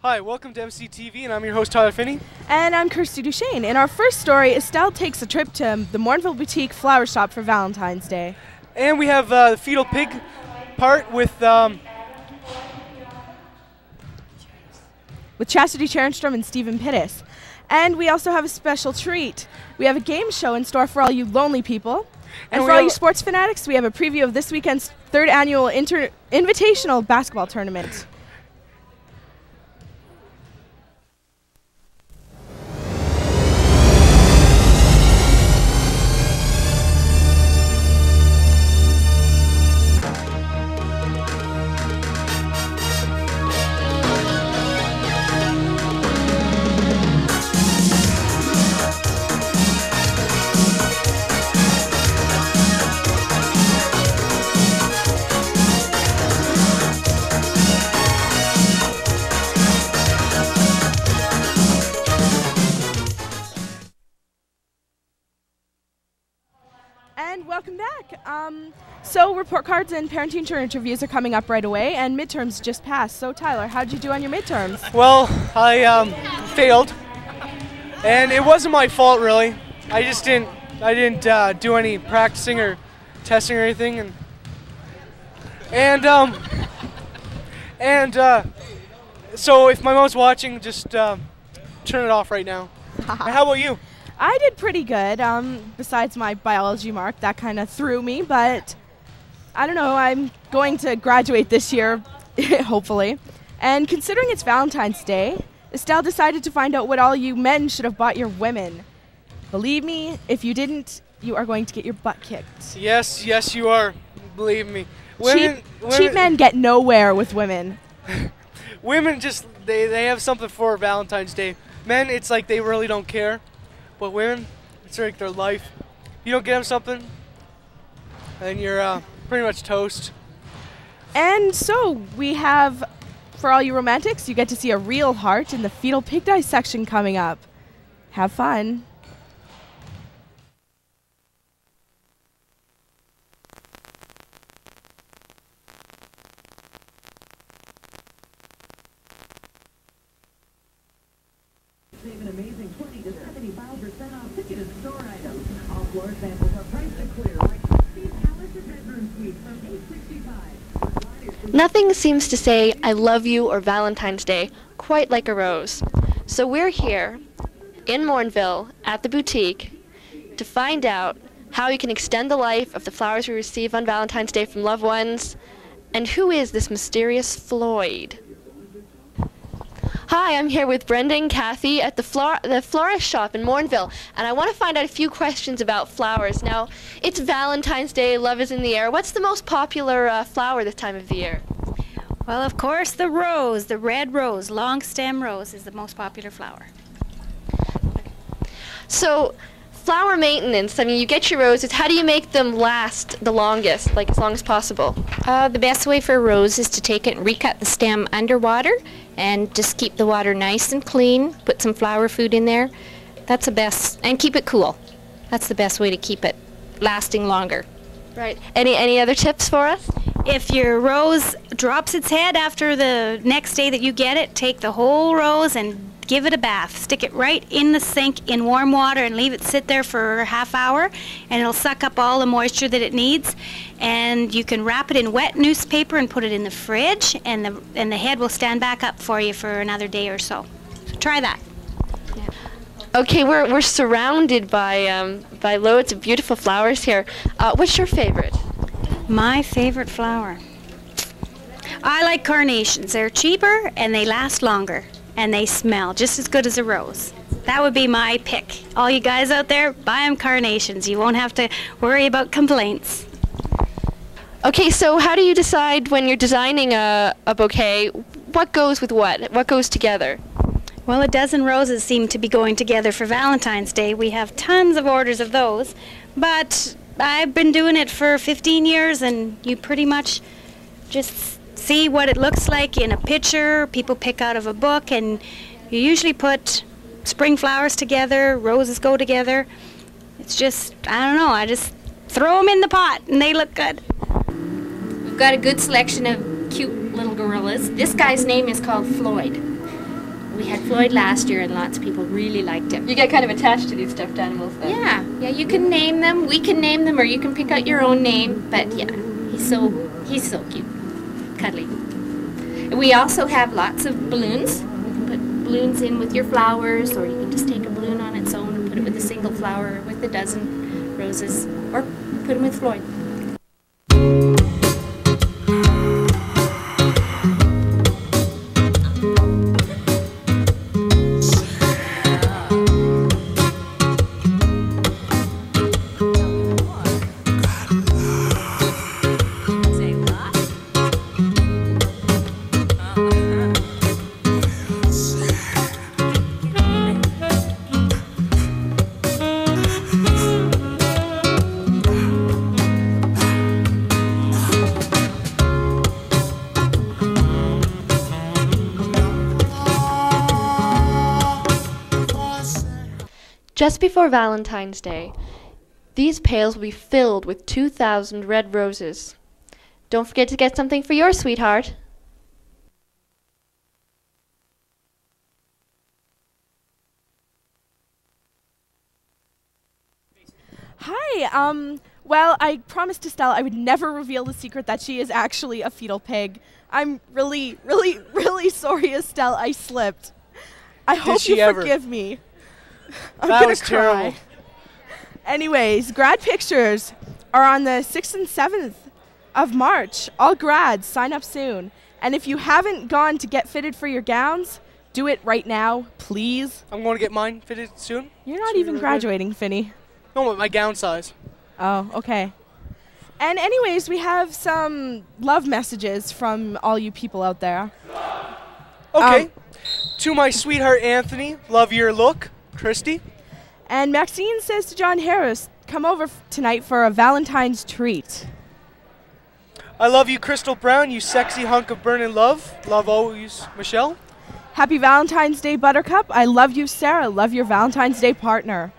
Hi, welcome to MCTV, and I'm your host, Tyler Phinney. And I'm Kirsty Duchesne, and our first story is Estelle takes a trip to the Morinville Boutique Flower Shop for Valentine's Day. And we have the fetal pig part with Chastity Cherenstrom and Steve Pittis. And we also have a special treat. We have a game show in store for all you lonely people. And for all you sports fanatics, we have a preview of this weekend's third annual Invitational Basketball Tournament. So report cards and parent teacher interviews are coming up right away, and midterms just passed. So Tyler, how'd you do on your midterms? Well, I failed, and it wasn't my fault really. I just didn't do any practicing or testing or anything, so if my mom's watching, just turn it off right now. How about you? I did pretty good, besides my biology mark. That kind of threw me, but I don't know. I'm going to graduate this year, hopefully. And considering it's Valentine's Day, Estelle decided to find out what all you men should have bought your women. Believe me, if you didn't, you are going to get your butt kicked. Yes, yes, you are. Believe me. Women, cheap men get nowhere with women. Women just, they have something for Valentine's Day. Men, it's like they really don't care. But women, it's like their life. You don't get them something, and you're pretty much toast. And so we have, for all you romantics, you get to see a real heart in the fetal pig dissection coming up. Have fun. Nothing seems to say I love you or Valentine's Day quite like a rose. So we're here in Morinville at the boutique to find out how we can extend the life of the flowers we receive on Valentine's Day from loved ones, and who is this mysterious Floyd. Hi, I'm here with Brenda and Kathy at the florist shop in Morinville, and I want to find out a few questions about flowers. Now, it's Valentine's Day, love is in the air. What's the most popular flower this time of the year? Well, of course, the rose, the red rose, long stem rose is the most popular flower. Okay. So, flower maintenance, I mean, you get your roses, how do you make them last the longest, like as long as possible? The best way for a rose is to take it and recut the stem underwater, and just keep the water nice and clean, put some flower food in there. That's the best, and keep it cool. That's the best way to keep it lasting longer. Right. Any other tips for us? If your rose drops its head after the next day that you get it, take the whole rose and give it a bath. Stick it right in the sink in warm water and leave it sit there for a half hour, and it'll suck up all the moisture that it needs. And you can wrap it in wet newspaper and put it in the fridge, and the head will stand back up for you for another day or so. So try that. Yeah. Okay, we're surrounded by loads of beautiful flowers here. What's your favorite? My favorite flower? I like carnations. They're cheaper and they last longer, and they smell just as good as a rose. That would be my pick. All you guys out there, buy them carnations. You won't have to worry about complaints. Okay, so how do you decide when you're designing a bouquet, what goes with what? What goes together? Well, a dozen roses seem to be going together for Valentine's Day. We have tons of orders of those, but I've been doing it for 15 years, and you pretty much just see what it looks like in a picture people pick out of a book, and you usually put spring flowers together, roses go together. It's just, I don't know, I just throw them in the pot, and they look good. Got a good selection of cute little gorillas. This guy's name is called Floyd. We had Floyd last year and lots of people really liked him. You get kind of attached to these stuffed animals then. Yeah, you can name them, we can name them, or you can pick out your own name, but yeah, he's so cute, cuddly. We also have lots of balloons. You can put balloons in with your flowers, or you can just take a balloon on its own and put it with a single flower or with a dozen roses, or put them with Floyd. Just before Valentine's Day, these pails will be filled with 2,000 red roses. Don't forget to get something for your sweetheart. Hi, well, I promised Estelle I would never reveal the secret that she is actually a fetal pig. I'm really, really, really sorry, Estelle, I slipped. I hope you forgive me. That was terrible. Anyways, grad pictures are on the 6th and 7th of March. All grads, sign up soon. And if you haven't gone to get fitted for your gowns, do it right now, please. I'm going to get mine fitted soon. You're not even graduating, Finney. No, but my gown size. Oh, okay. And anyways, we have some love messages from all you people out there. Okay. To my sweetheart, Anthony, love your look. Kirsty. And Maxine says to John Harris, come over tonight for a Valentine's treat. I love you, Crystal Brown, you sexy hunk of burning love. Love always, Michelle. Happy Valentine's Day, Buttercup. I love you, Sarah. Love your Valentine's Day partner.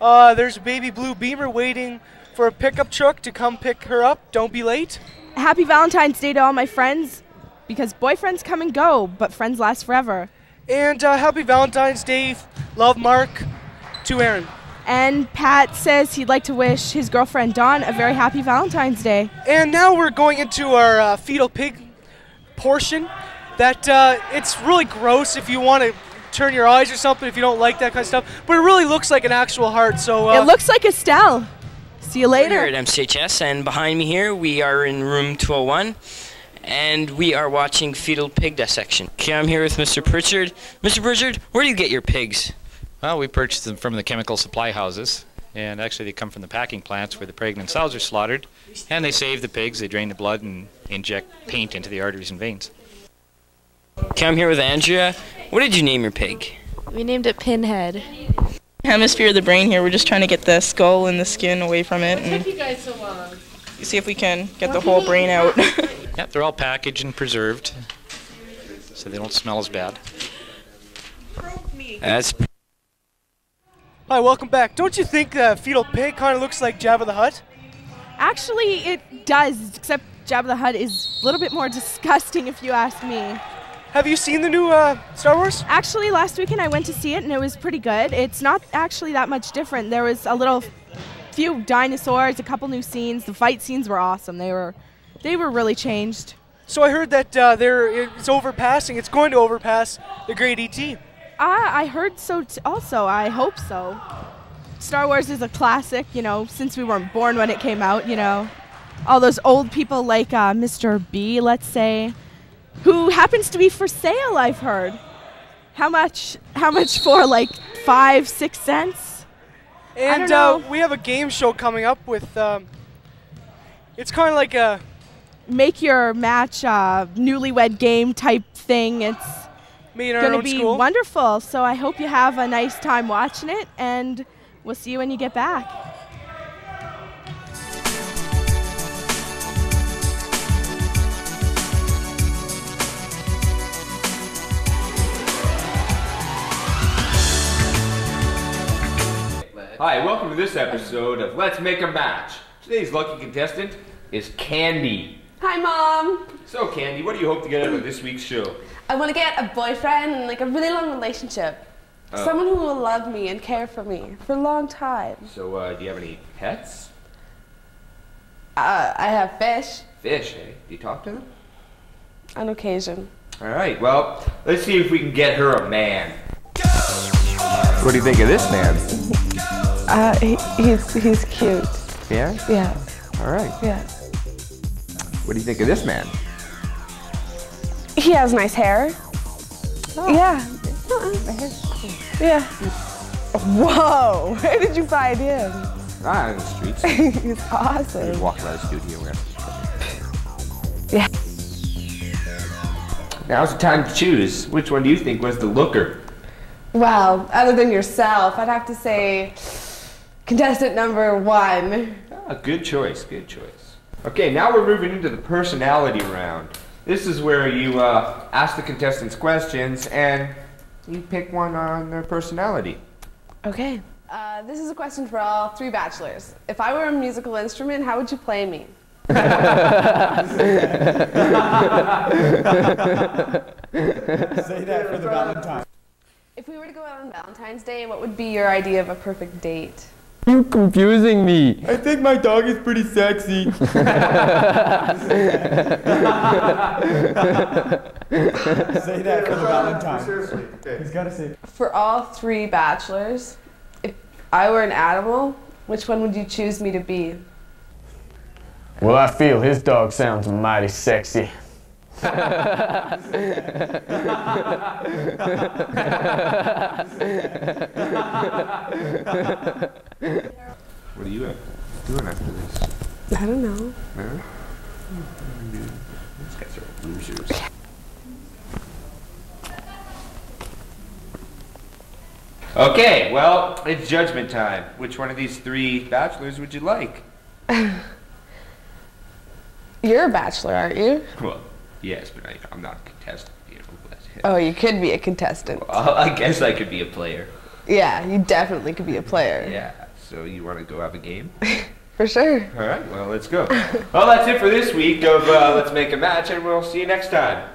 There's a baby blue Beamer waiting for a pickup truck to come pick her up. Don't be late. Happy Valentine's Day to all my friends, because boyfriends come and go, but friends last forever. And happy Valentine's Day, love Mark, to Aaron. And Pat says he'd like to wish his girlfriend Dawn a very happy Valentine's Day. And now we're going into our fetal pig portion. That it's really gross if you want to turn your eyes or something if you don't like that kind of stuff. But it really looks like an actual heart. So it looks like Estelle. See you later. We're here at MCHS, and behind me here we are in room 201. And we are watching fetal pig dissection. Okay, I'm here with Mr. Pritchard. Mr. Pritchard, where do you get your pigs? Well, we purchase them from the chemical supply houses. And actually, they come from the packing plants where the pregnant sows are slaughtered. And they save the pigs, they drain the blood, and inject paint into the arteries and veins. Okay, I'm here with Andrea. What did you name your pig? We named it Pinhead. Hemisphere of the brain here, we're just trying to get the skull and the skin away from it. It took you guys so long. See if we can get the whole brain out. Yep, they're all packaged and preserved, so they don't smell as bad. Hi, welcome back. Don't you think fetal pig kind of looks like Jabba the Hutt? Actually, it does, except Jabba the Hutt is a little bit more disgusting, if you ask me. Have you seen the new Star Wars? Actually, last weekend I went to see it, and it was pretty good. It's not actually that much different. There was a little few dinosaurs, a couple new scenes. The fight scenes were awesome. They were really changed. So I heard that it's going to overpass the great E.T. I heard so also. I hope so. Star Wars is a classic, you know, since we weren't born when it came out, you know. All those old people like Mr. B, let's say, who happens to be for sale, I've heard. How much for, like 5, 6 cents? And I don't know. We have a game show coming up with it's kind of like a make your match newlywed game type thing. It's going to be wonderful. So I hope you have a nice time watching it, and we'll see you when you get back. Hi, welcome to this episode of Let's Make a Match. Today's lucky contestant is Candy. Hi, Mom. So, Candy, what do you hope to get out of this week's show? I want to get a boyfriend and, like, a really long relationship. Oh. Someone who will love me and care for me for a long time. So, do you have any pets? I have fish. Fish, eh? Do you talk to them? On occasion. All right, well, let's see if we can get her a man. What do you think of this man? He's cute. Yeah? Yeah. All right. Yeah. What do you think of this man? He has nice hair. Oh. Yeah. My hair's cool. Yeah. Whoa! Where did you find him? Not on the streets. He's awesome. He's walking out of the studio. Yeah. Now's the time to choose. Which one do you think was the looker? Well, other than yourself, I'd have to say contestant number one. Ah, good choice. Good choice. Okay, now we're moving into the personality round. This is where you ask the contestants questions and you pick one on their personality. Okay. This is a question for all three bachelors. If I were a musical instrument, how would you play me? Say that for the Valentine's. If we were to go out on Valentine's Day, what would be your idea of a perfect date? You're confusing me. I think my dog is pretty sexy. Say that for the Valentine. Seriously. Okay. He's got to say. For all three bachelors, if I were an animal, which one would you choose me to be? Well, I feel his dog sounds mighty sexy. What are you doing after this? I don't know. No? These guys are losers. Okay, well, it's judgment time. Which one of these three bachelors would you like? You're a bachelor, aren't you? Well, yes, but I'm not a contestant. You know, but, oh, you could be a contestant. Well, I guess I could be a player. Yeah, you definitely could be a player. Yeah, so you want to go have a game? For sure. All right, well, let's go. Well, that's it for this week of Let's Make a Match, and we'll see you next time.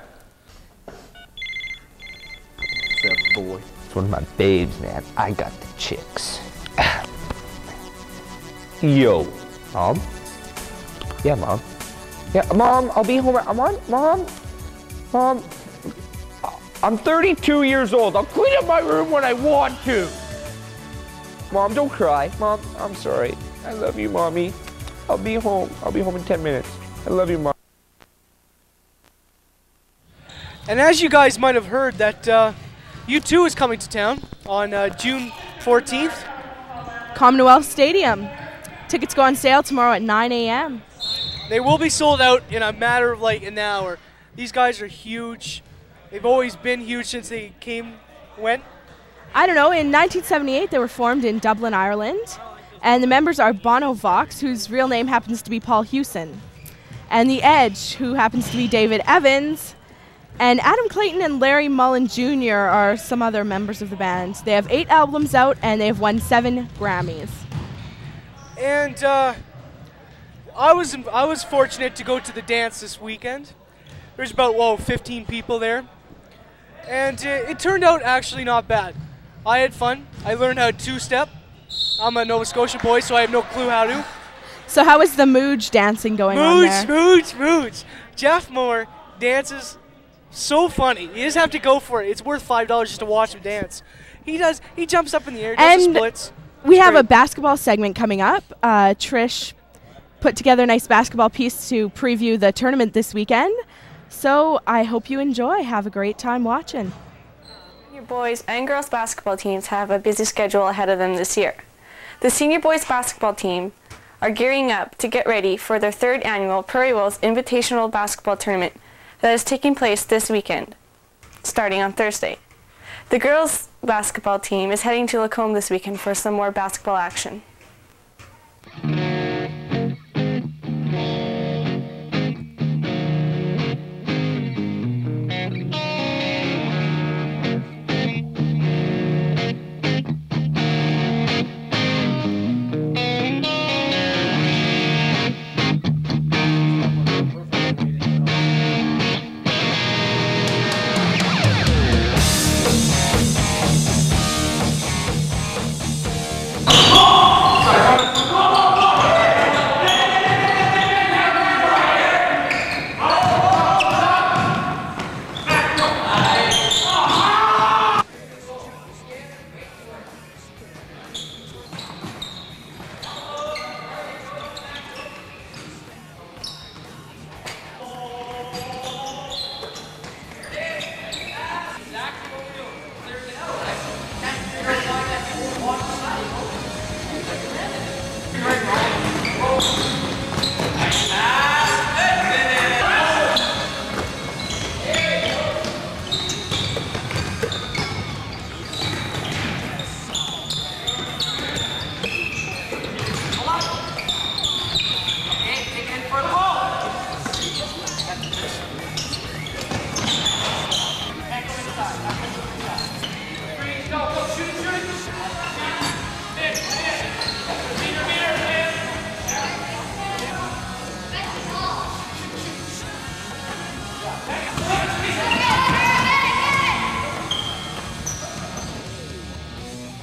What's up, boy? It's one of my babes, man. I got the chicks. Yo. Mom? Yeah, Mom. Yeah, Mom, I'll be home. Mom, I'm 32 years old. I'll clean up my room when I want to. Mom, don't cry. Mom, I'm sorry. I love you, Mommy. I'll be home. I'll be home in 10 minutes. I love you, Mom. And as you guys might have heard, that U2 is coming to town on June 14th. Commonwealth Stadium. Tickets go on sale tomorrow at 9 a.m. They will be sold out in a matter of like an hour. These guys are huge. They've always been huge since they came, when? I don't know, in 1978 they were formed in Dublin, Ireland. And the members are Bono Vox, whose real name happens to be Paul Hewson. And The Edge, who happens to be David Evans. And Adam Clayton and Larry Mullen Jr. are some other members of the band. They have 8 albums out and they have won 7 Grammys. And, I was fortunate to go to the dance this weekend. There's about, 15 people there. And it turned out actually not bad. I had fun. I learned how to two-step. I'm a Nova Scotia boy, so I have no clue how to. So how is the mooch dancing going on there? Mooch. Jeff Moore dances so funny. You just have to go for it. It's worth $5 just to watch him dance. He jumps up in the air, does the splits. We have a basketball segment coming up. Trish put together a nice basketball piece to preview the tournament this weekend. So I hope you enjoy. Have a great time watching. Senior boys and girls basketball teams have a busy schedule ahead of them this year. The senior boys basketball team are gearing up to get ready for their 3rd annual Prairie Wolves Invitational Basketball Tournament that is taking place this weekend, starting on Thursday. The girls basketball team is heading to Lacombe this weekend for some more basketball action.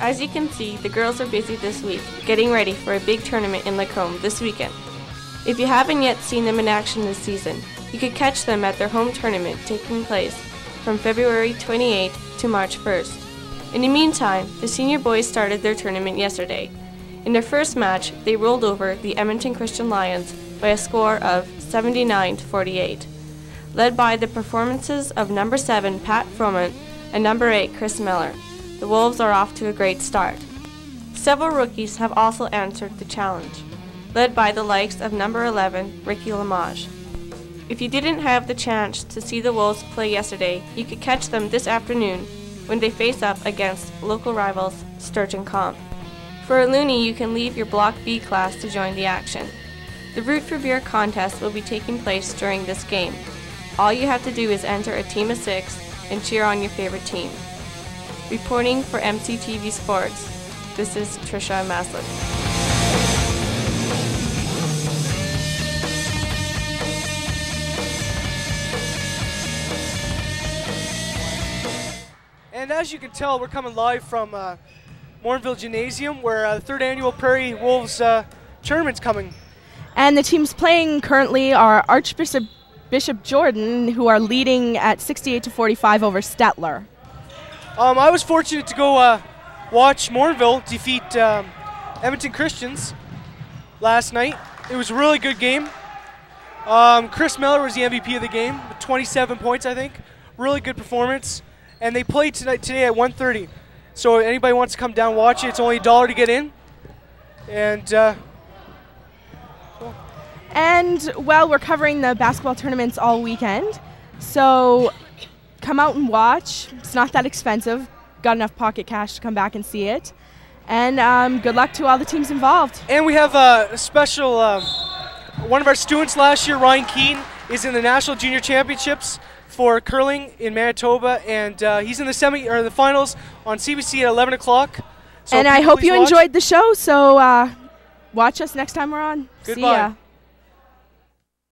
As you can see, the girls are busy this week, getting ready for a big tournament in Lacombe this weekend. If you haven't yet seen them in action this season, you could catch them at their home tournament taking place from February 28th to March 1st. In the meantime, the senior boys started their tournament yesterday. In their first match, they rolled over the Edmonton Christian Lions by a score of 79-48, led by the performances of number 7 Pat Froment and number 8 Chris Miller. The Wolves are off to a great start. Several rookies have also answered the challenge, led by the likes of number 11 Ricky Lamage. If you didn't have the chance to see the Wolves play yesterday, you could catch them this afternoon when they face up against local rivals Sturgeon Comp. For a loonie, you can leave your Block B class to join the action. The Root for Beer contest will be taking place during this game. All you have to do is enter a team of 6 and cheer on your favorite team. Reporting for MCTV Sports, this is Trisha Maslin. And as you can tell, we're coming live from Morinville Gymnasium, where the third annual Prairie Wolves tournament's coming. And the teams playing currently are Archbishop Jordan, who are leading at 68-45 over Stettler. I was fortunate to go watch Morinville defeat Edmonton Christians last night. It was a really good game. Chris Miller was the MVP of the game, with 27 points, I think. Really good performance. And they played today at 1:30. So if anybody wants to come down and watch it, it's only $1 to get in. And well, we're covering the basketball tournaments all weekend, so come out and watch. It's not that expensive. Got enough pocket cash to come back and see it. And good luck to all the teams involved. And we have a special, one of our students last year, Ryan Keaton, is in the National Junior Championships for curling in Manitoba, and he's in the finals on CBC at 11 o'clock. So and I hope you enjoyed the show, so watch us next time we're on. Goodbye. See ya.